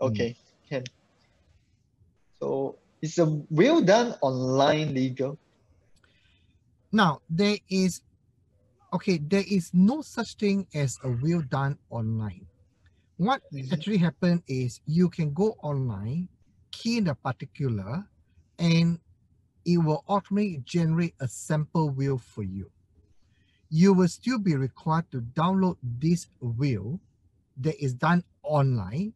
Okay, can. So is the will done online legal? Now, there is no such thing as a will done online. What actually happened is you can go online, key in the particular, and it will automatically generate a sample will for you. You will still be required to download this will that is done online,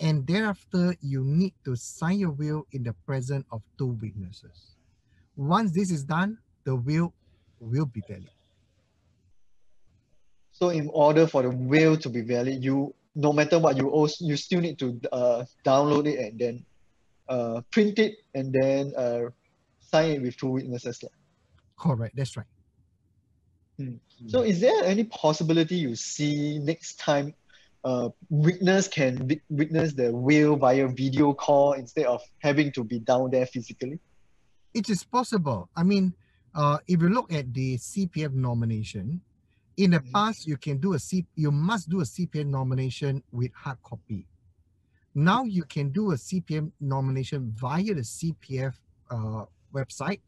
and thereafter you need to sign your will in the presence of two witnesses. Once this is done, the will be valid. So in order for the will to be valid, you, no matter what you owe, you still need to download it and then print it and then sign it with two witnesses. Correct, that's right. So is there any possibility you see next time witness can witness the will via video call instead of having to be down there physically? It is possible. I mean, if you look at the CPF nomination, in the past you can do you must do a CPF nomination with hard copy. Now you can do a CPF nomination via the CPF website.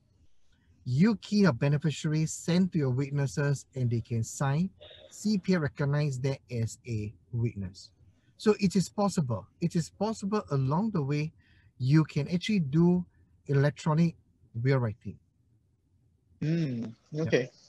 You key your beneficiary, send to your witnesses, and they can sign. CPF recognize that as a witness. So it is possible. It is possible along the way, you can actually do electronic will writing. Okay. Yeah.